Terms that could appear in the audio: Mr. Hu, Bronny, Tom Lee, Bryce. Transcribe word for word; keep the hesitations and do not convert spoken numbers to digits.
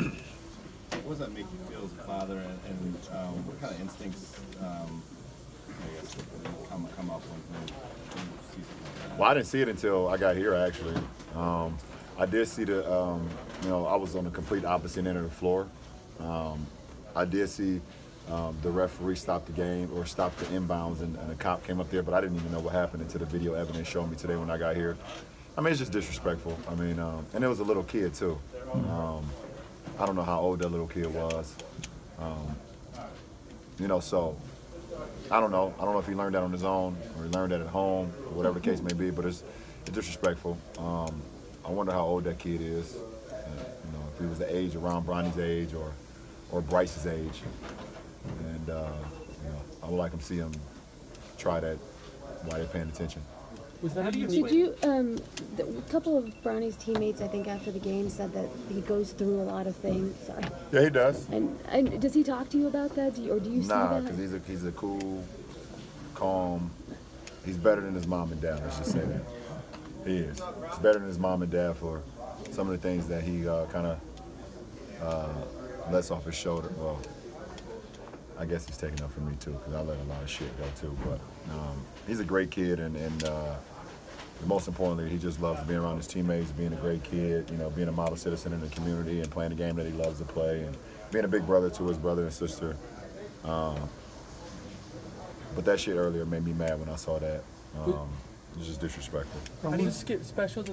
What does that make you feel as a father, and, and um, what kind of instincts um, I guess come, come up when, when you see something like that? Well, I didn't see it until I got here, actually. Um, I did see the, um, you know, I was on the complete opposite end of the floor. Um, I did see um, the referee stop the game or stop the inbounds, and, and a cop came up there, but I didn't even know what happened until the video evidence showed me today when I got here. I mean, it's just disrespectful. I mean, um, and it was a little kid, too. Um, I don't know how old that little kid was. Um, you know, so I don't know. I don't know if he learned that on his own or he learned that at home or whatever the case may be, but it's, it's disrespectful. Um, I wonder how old that kid is. And, you know, if he was the age around Bronny's age or, or Bryce's age. And, uh, you know, I would like him to see him try that while they're paying attention. Was that you Did you, um, the, a couple of Bronny's teammates, I think, after the game said that he goes through a lot of things. Sorry. Yeah, he does. And, and does he talk to you about that, do you, or do you nah, see that? Nah, because he's a, he's a cool, calm, he's better than his mom and dad, let's just say that. He is. He's better than his mom and dad for some of the things that he uh, kind of uh, lets off his shoulder. Well, I guess he's taking up for me, too, because I let a lot of shit go, too. But um, he's a great kid, and, and uh, most importantly, he just loves being around his teammates, being a great kid, you know, being a model citizen in the community and playing the game that he loves to play and being a big brother to his brother and sister. Um, but that shit earlier made me mad when I saw that. Um, it was just disrespectful. How do you skip special?